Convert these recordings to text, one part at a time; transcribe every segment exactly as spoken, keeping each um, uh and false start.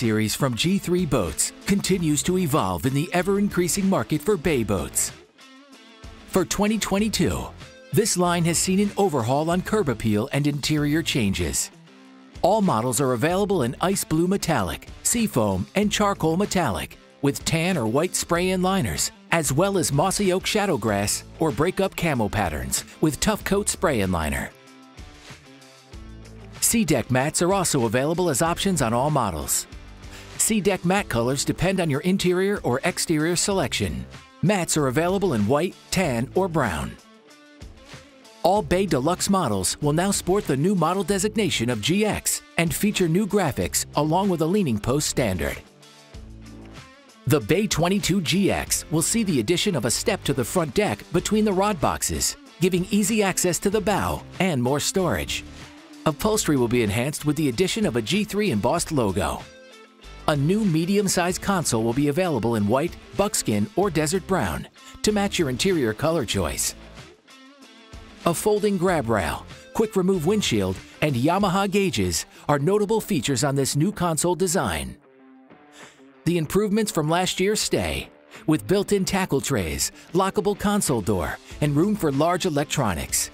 Series from G three Boats continues to evolve in the ever-increasing market for bay boats. For twenty twenty-two, this line has seen an overhaul on curb appeal and interior changes. All models are available in ice blue metallic, seafoam, and charcoal metallic, with tan or white spray-in liners, as well as Mossy Oak Shadow Grass or Break-Up camo patterns with Tuff Coat spray-in liner. Sea Deck Mats are also available as options on all models. Sea Deck Mat colors depend on your interior or exterior selection. Mats are available in white, tan, or brown. All Bay Deluxe models will now sport the new model designation of G X and feature new graphics along with a leaning post standard. The Bay twenty-two G X will see the addition of a step to the front deck between the rod boxes, giving easy access to the bow and more storage. Upholstery will be enhanced with the addition of a G three embossed logo. A new medium-sized console will be available in white, buckskin, or desert brown to match your interior color choice. A folding grab rail, quick remove windshield, and Yamaha gauges are notable features on this new console design. The improvements from last year's stay, with built-in tackle trays, lockable console door, and room for large electronics.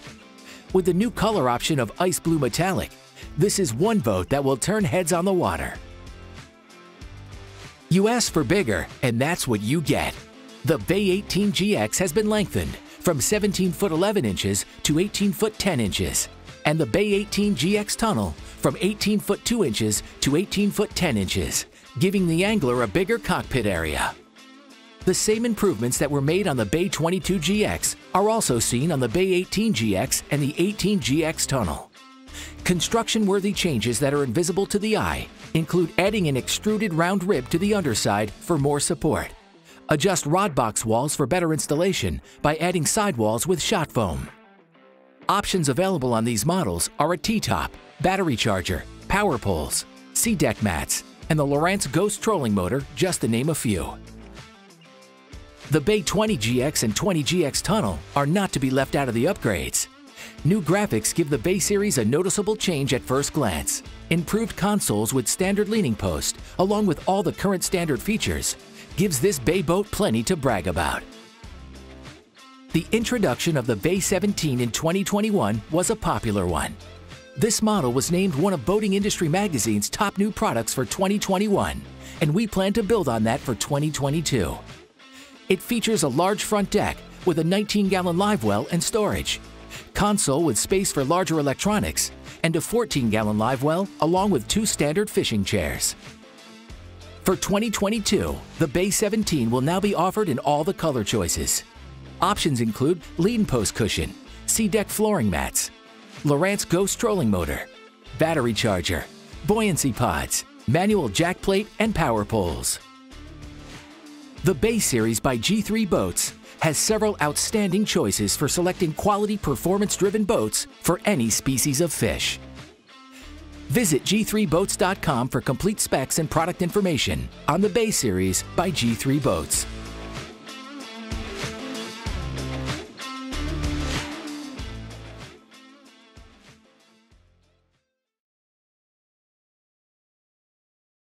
With the new color option of ice blue metallic, this is one boat that will turn heads on the water. You asked for bigger, and that's what you get. The Bay eighteen G X has been lengthened from seventeen foot eleven inches to eighteen foot ten inches, and the Bay eighteen G X tunnel from eighteen foot two inches to eighteen foot ten inches, giving the angler a bigger cockpit area. The same improvements that were made on the Bay twenty-two G X are also seen on the Bay eighteen G X and the eighteen G X tunnel. Construction-worthy changes that are invisible to the eye include adding an extruded round rib to the underside for more support. Adjust rod box walls for better installation by adding sidewalls with shot foam. Options available on these models are a T-top, battery charger, power poles, Sea Deck Mats, and the Lowrance Ghost trolling motor, just to name a few. The Bay twenty G X and twenty G X tunnel are not to be left out of the upgrades. New graphics give the Bay Series a noticeable change at first glance. Improved consoles with standard leaning post, along with all the current standard features, gives this bay boat plenty to brag about. The introduction of the Bay seventeen in twenty twenty-one was a popular one. This model was named one of Boating Industry Magazine's top new products for twenty twenty-one, and we plan to build on that for twenty twenty-two. It features a large front deck with a nineteen gallon live well and storage, console with space for larger electronics, and a fourteen gallon live well along with two standard fishing chairs. For twenty twenty-two, the Bay seventeen will now be offered in all the color choices. Options include lean post cushion, sea deck flooring mats, Lowrance Ghost trolling motor, battery charger, buoyancy pods, manual jack plate, and power poles. The Bay Series by G three Boats has several outstanding choices for selecting quality performance-driven boats for any species of fish. Visit G three boats dot com for complete specs and product information on the Bay Series by G three Boats.